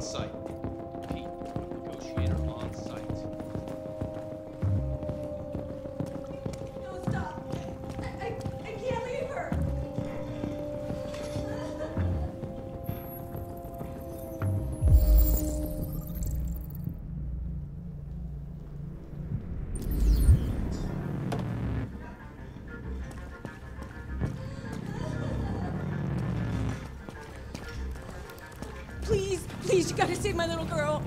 on site. Pete, negotiator on site. No, stop. I can't leave her. Please, you gotta save my little girl.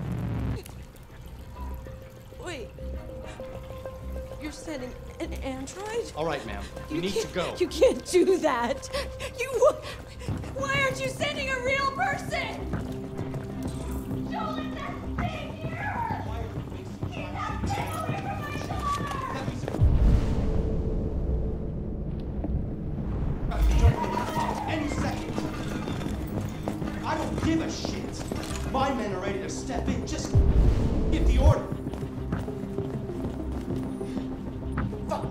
Wait. You're sending an android? All right, ma'am. You need to go. You can't do that. Why aren't you sending a real person? Don't let that thing hear her! Get that thing away from my shoulder! Any second. I don't give a shit. My men are ready to step in. Just give the order. Fuck.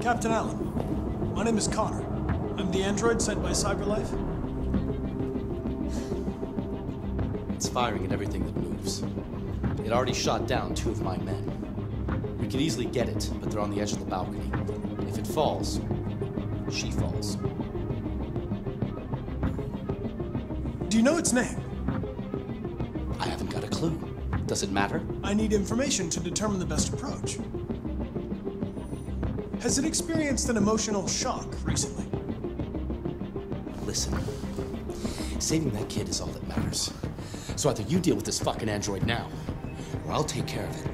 Captain Allen, my name is Connor. I'm the android sent by CyberLife. It's firing at everything that moves. It already shot down two of my men. We could easily get it, but they're on the edge of the balcony. If it falls, she falls. Do you know its name? I haven't got a clue. Does it matter? I need information to determine the best approach. Has it experienced an emotional shock recently? Listen, saving that kid is all that matters. So either you deal with this fucking android now, or I'll take care of it.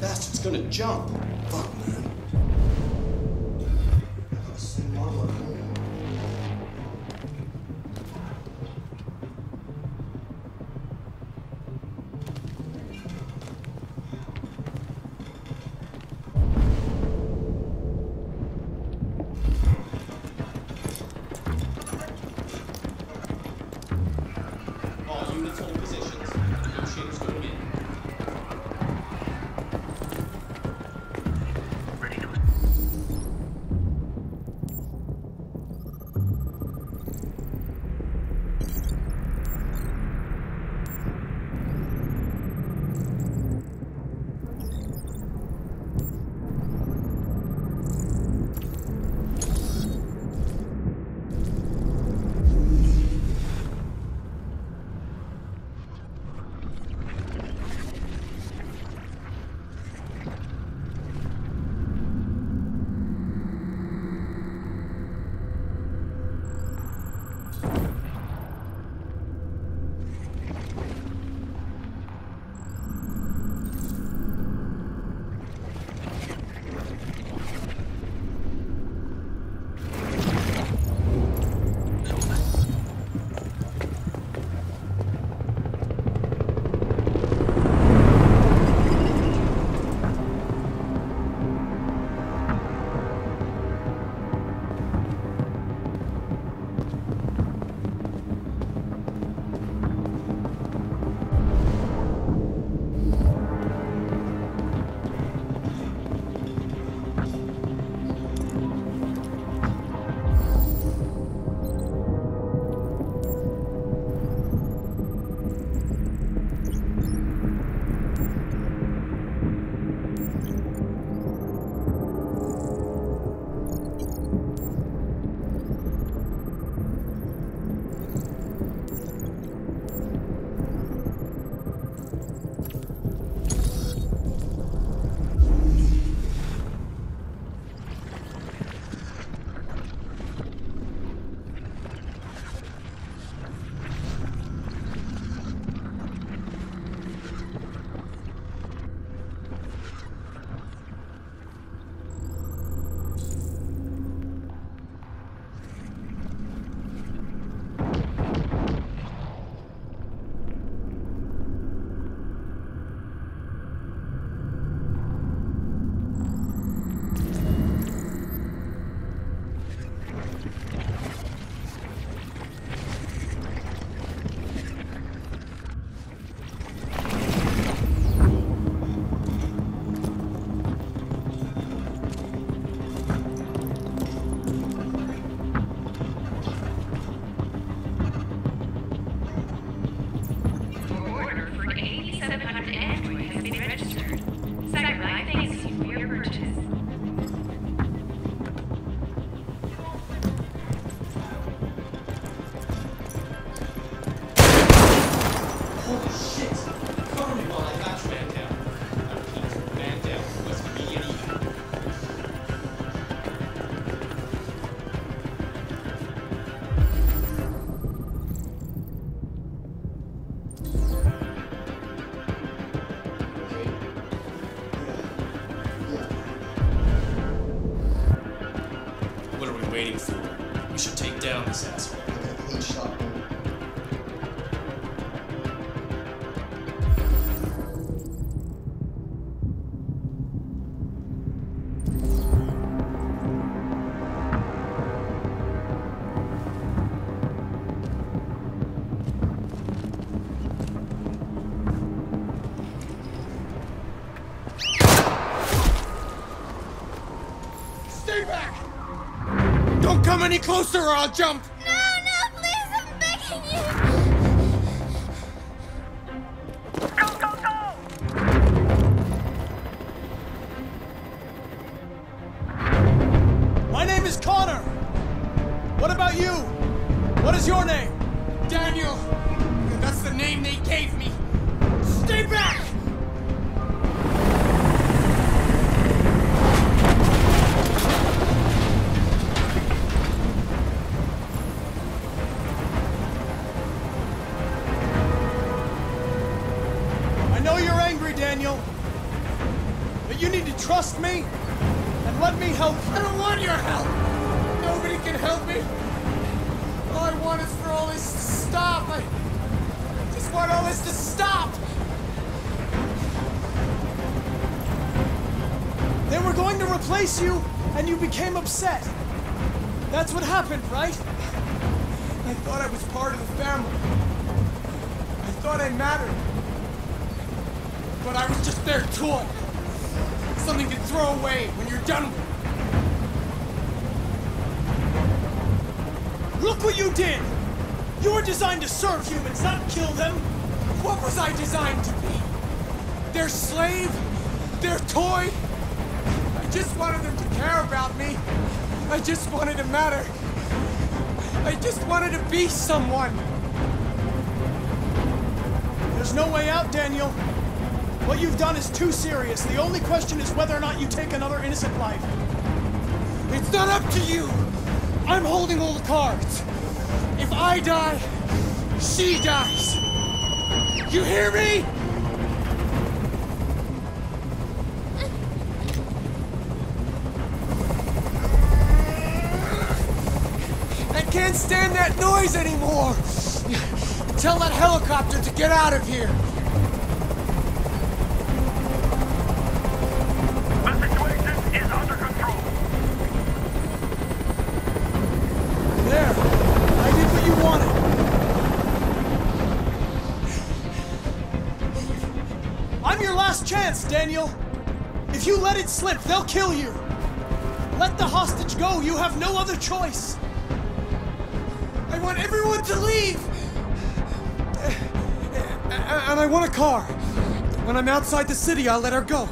Bastard's gonna jump. Fuck, man. All units hold positions. Negotiators going in. assets. Come any closer or I'll jump! No, no, please, I'm begging you! Go, go, go! My name is Connor! What about you? What is your name? Daniel! That's the name they gave me! Stay back! Daniel, but you need to trust me and let me help you. I don't want your help. Nobody can help me. All I want is for all this to stop. I just want all this to stop. They were going to replace you, and you became upset. That's what happened, right? I thought I was part of the family. I thought I mattered. But I was just their toy. Something to throw away when you're done with. Look what you did! You were designed to serve humans, not kill them! What was I designed to be? Their slave? Their toy? I just wanted them to care about me. I just wanted to matter. I just wanted to be someone. There's no way out, Daniel. What you've done is too serious. The only question is whether or not you take another innocent life. It's not up to you! I'm holding all the cards. If I die, she dies. You hear me? I can't stand that noise anymore! Tell that helicopter to get out of here! Chance, Daniel. If you let it slip, they'll kill you. Let the hostage go. You have no other choice. I want everyone to leave. And I want a car. When I'm outside the city, I'll let her go.